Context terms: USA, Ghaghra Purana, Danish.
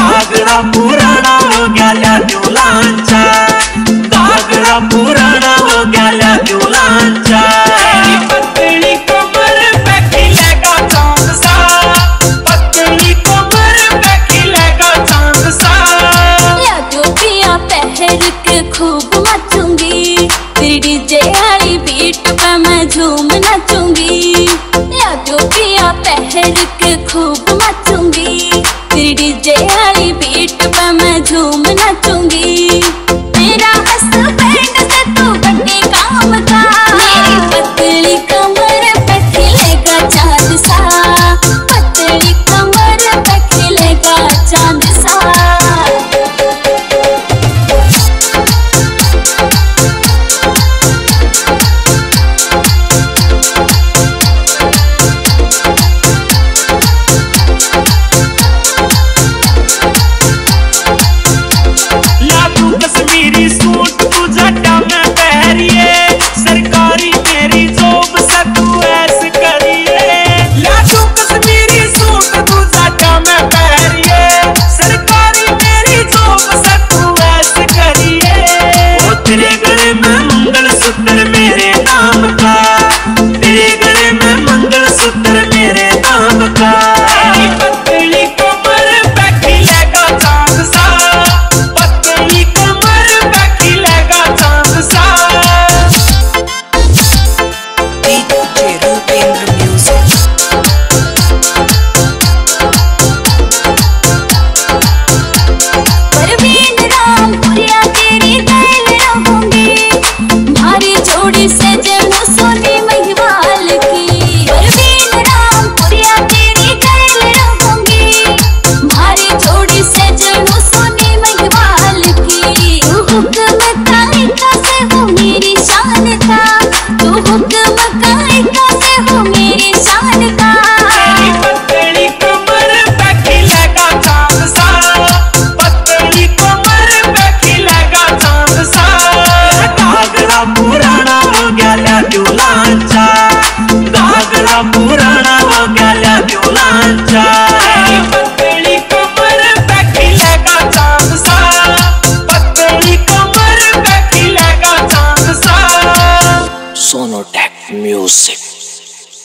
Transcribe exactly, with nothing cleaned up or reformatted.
Ghaghra Purana o ghealea violancea, Ghaghra Purana o ghealea violancea. खूब मचूंगी फिर DJ वाली beat पे मैं झूम नाचूंगी, लाडो पिया पहर के खूब मचूंगी फिर डीजे वाली बीट पे मैं झूम नाचूंगी। मेरा हंस बैंड से तू बड़े काम का, मेरी पतली कमर पे खिलेगा चांद सा, पतली कमर पे खिलेगा चांद सा। Music.